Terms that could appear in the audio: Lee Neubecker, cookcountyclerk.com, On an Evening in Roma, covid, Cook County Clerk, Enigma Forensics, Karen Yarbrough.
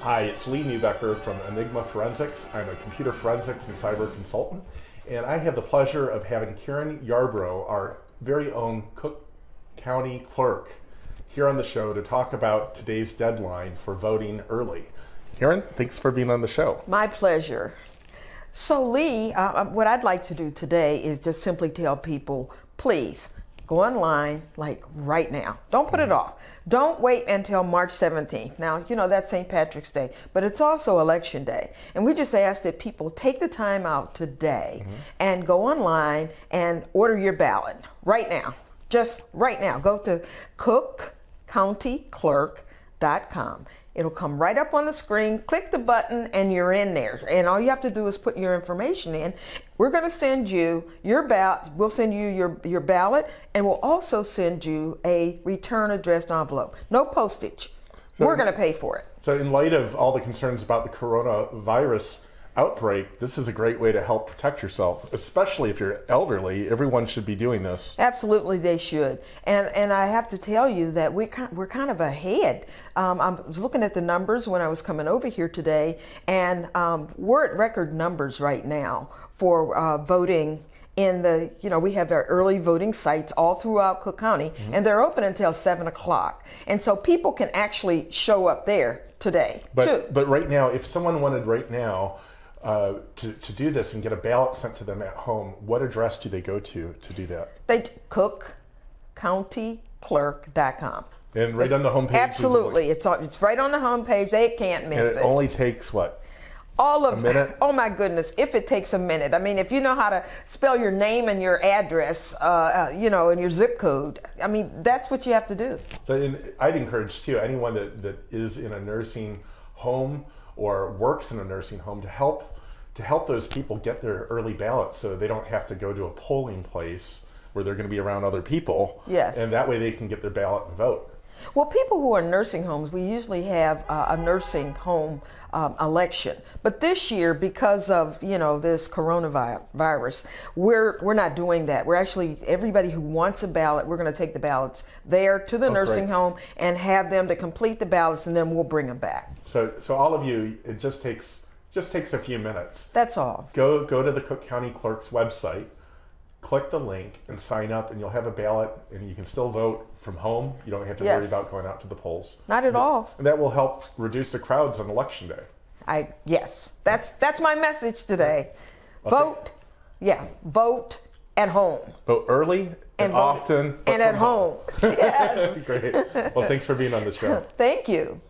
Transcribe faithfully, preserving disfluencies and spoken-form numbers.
Hi, it's Lee Neubecker from Enigma Forensics. I'm a computer forensics and cyber consultant, and I have the pleasure of having Karen Yarbrough, our very own Cook County Clerk, here on the show to talk about today's deadline for voting early. Karen, thanks for being on the show. My pleasure. So Lee, uh, what I'd like to do today is just simply tell people, please, go online, like right now. Don't put it off. Don't wait until March seventeenth. Now, you know, that's Saint Patrick's Day, but it's also Election Day. And we just ask that people take the time out today mm-hmm. and go online and order your ballot right now. Just right now. Go to cook county clerk dot com. It'll come right up on the screen. Click the button and you're in there. And all you have to do is put your information in. We're going to send you your ballot. We'll send you your, your ballot, and we'll also send you a return addressed envelope. No postage. So we're going to pay for it. So in light of all the concerns about the coronavirus outbreak, this is a great way to help protect yourself, especially if you're elderly. Everyone should be doing this. Absolutely, they should. And and I have to tell you that we we're kind of ahead. Um, I was looking at the numbers when I was coming over here today, and um, we're at record numbers right now for uh, voting. In the, you know, we have our early voting sites all throughout Cook County, mm-hmm. and they're open until seven o'clock. And so people can actually show up there today, but, too. But right now, if someone wanted right now, Uh, to, to do this and get a ballot sent to them at home, what address do they go to to do that? They cook county clerk dot com. And right it's, on the homepage? Absolutely. Easily. It's all, it's right on the homepage. They can't miss and it. It only takes what? All of a minute? Oh my goodness, if it takes a minute. I mean, if you know how to spell your name and your address, uh, uh, you know, and your zip code, I mean, that's what you have to do. So in, I'd encourage, too, anyone that, that is in a nursing home or works in a nursing home to help to help those people get their early ballots so they don't have to go to a polling place where they're going to be around other people. Yes. And that way they can get their ballot and vote. Well, people who are in nursing homes, we usually have uh, a nursing home um, election. But this year, because of, you know, this coronavirus, we're we're not doing that. We're actually, everybody who wants a ballot, we're going to take the ballots there to the oh, nursing great. home and have them to complete the ballots, and then we'll bring them back. So, so all of you, it just takes just takes a few minutes. That's all. Go go to the Cook County Clerk's website. Click the link and sign up, and you'll have a ballot, and you can still vote from home. You don't have to yes. worry about going out to the polls. Not at and all. And that will help reduce the crowds on Election Day. I yes, that's that's my message today. Okay. Vote, yeah, vote at home. Vote early and, and often, and at home. home. Yes. Great. Well, thanks for being on the show. Thank you.